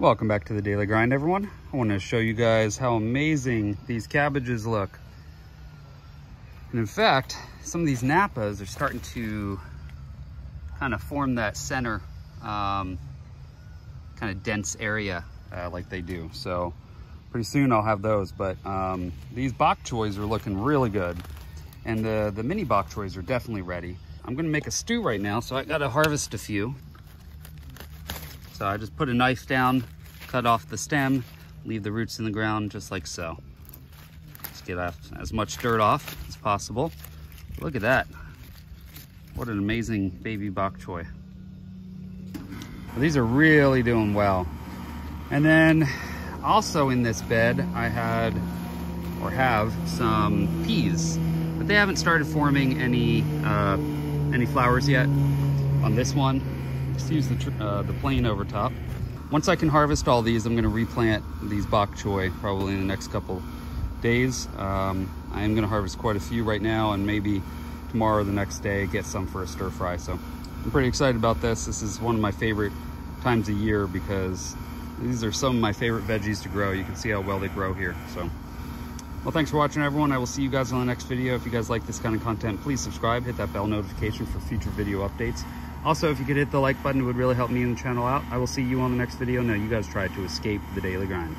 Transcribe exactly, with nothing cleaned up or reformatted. Welcome back to the Daily Grind, everyone. I want to show you guys how amazing these cabbages look. And in fact, some of these Napas are starting to kind of form that center, um, kind of dense area uh, like they do. So pretty soon I'll have those, but um, these bok choys are looking really good. And the, the mini bok choys are definitely ready. I'm gonna make a stew right now, so I gotta harvest a few. So I just put a knife down, cut off the stem, leave the roots in the ground just like so. Just get as much dirt off as possible. Look at that. What an amazing baby bok choy. Well, these are really doing well. And then also in this bed, I had or have some peas, but they haven't started forming any, uh, any flowers yet on this one. Just use the, uh, the plane over top. Once I can harvest all these, I'm gonna replant these bok choy probably in the next couple days. Um, I am gonna harvest quite a few right now, and maybe tomorrow or the next day get some for a stir fry. So I'm pretty excited about this. This is one of my favorite times of year because these are some of my favorite veggies to grow. You can see how well they grow here. So, well, thanks for watching, everyone. I will see you guys on the next video. If you guys like this kind of content, please subscribe, hit that bell notification for future video updates. Also, if you could hit the like button, it would really help me and the channel out. I will see you on the next video. Now you guys try to escape the daily grind.